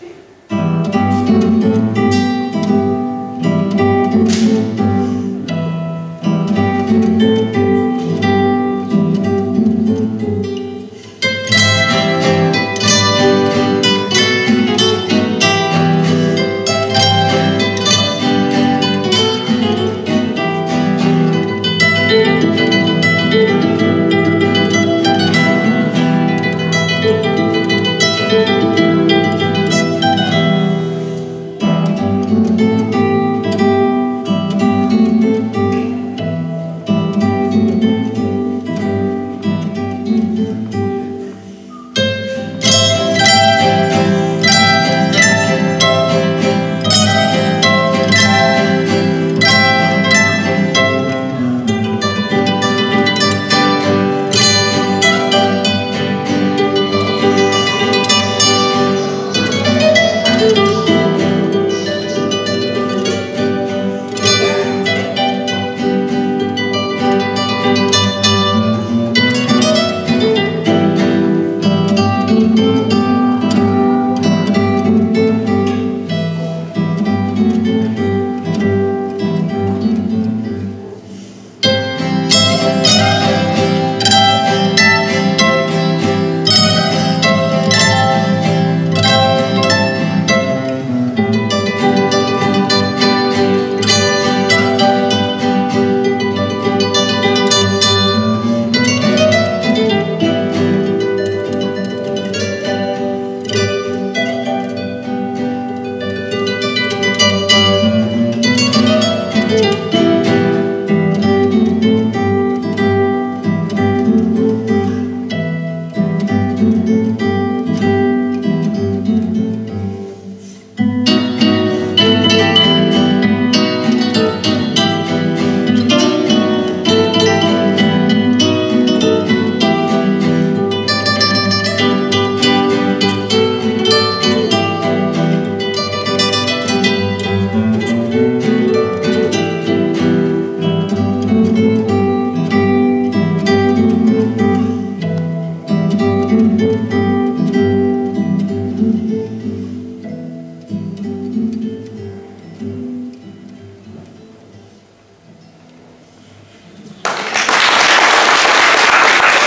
Sí.